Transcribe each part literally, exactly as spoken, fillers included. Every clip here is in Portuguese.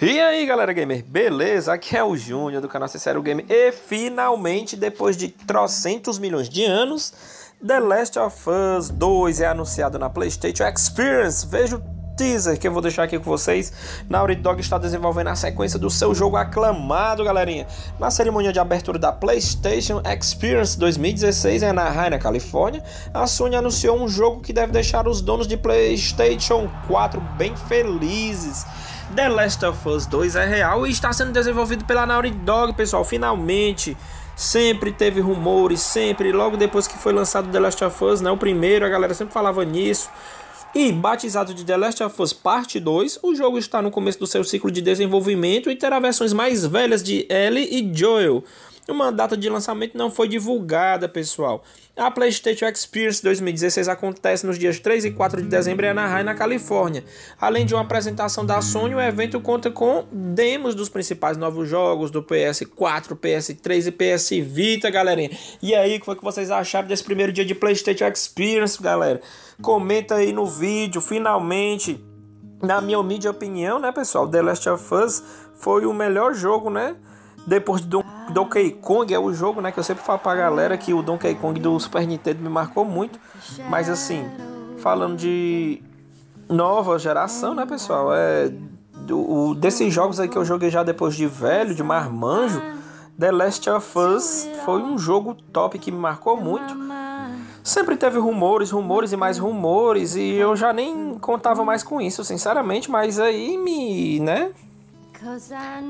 E aí galera gamer, beleza? Aqui é o Júnior do canal Sincero Gamer e finalmente, depois de trocentos milhões de anos, The Last of Us dois é anunciado na PlayStation Experience. Veja o teaser que eu vou deixar aqui com vocês. Naughty Dog está desenvolvendo a sequência do seu jogo aclamado, galerinha. Na cerimônia de abertura da PlayStation Experience dois mil e dezesseis em Anaheim, na Califórnia, a Sony anunciou um jogo que deve deixar os donos de PlayStation quatro bem felizes. The Last of Us dois é real e está sendo desenvolvido pela Naughty Dog, pessoal, finalmente. Sempre teve rumores, sempre, logo depois que foi lançado The Last of Us, né, o primeiro, a galera sempre falava nisso. E batizado de The Last of Us Parte dois, o jogo está no começo do seu ciclo de desenvolvimento e terá versões mais velhas de Ellie e Joel. Uma data de lançamento não foi divulgada, pessoal. A PlayStation Experience dois mil e dezesseis acontece nos dias três e quatro de dezembro em Anaheim, na Califórnia. Além de uma apresentação da Sony, o evento conta com demos dos principais novos jogos do P S quatro, P S três e P S Vita, galerinha. E aí, o que foi que vocês acharam desse primeiro dia de PlayStation Experience, galera? Comenta aí no vídeo, finalmente. Na minha humilde opinião, né, pessoal, The Last of Us foi o melhor jogo, né? Depois de Don Donkey Kong, é o jogo, né, que eu sempre falo pra galera que o Donkey Kong do Super Nintendo me marcou muito. Mas assim, falando de nova geração, né, pessoal, é do, o, desses jogos aí que eu joguei já depois de velho, de marmanjo, The Last of Us foi um jogo top que me marcou muito. Sempre teve rumores, rumores e mais rumores, e eu já nem contava mais com isso, sinceramente, mas aí me, né...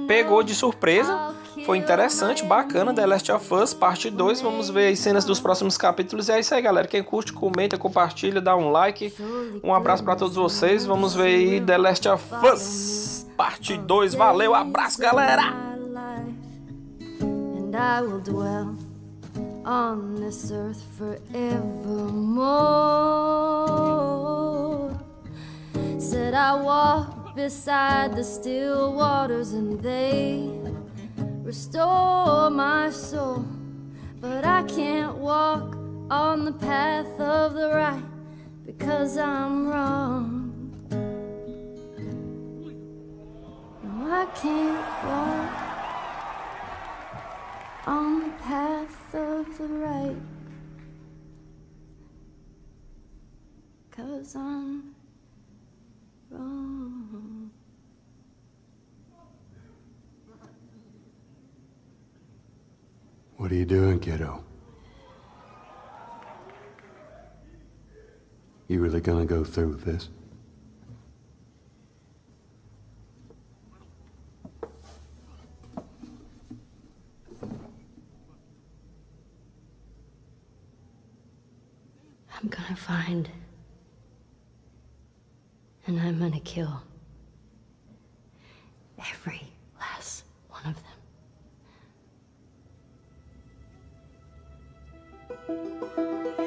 pegou de surpresa, foi interessante, bacana, The Last of Us Parte dois, vamos ver as cenas dos próximos capítulos. E é isso aí, galera, quem curte, comenta, compartilha, dá um like, um abraço pra todos vocês, vamos ver aí The Last of Us Parte dois, valeu, abraço, galera! Beside the still waters, and they restore my soul. But I can't walk on the path of the right because I'm wrong. No, I can't walk on the path of the right because I'm wrong. What are you doing, kiddo? You really gonna go through with this? I'm gonna find, and I'm gonna kill every last one of them. Thank you.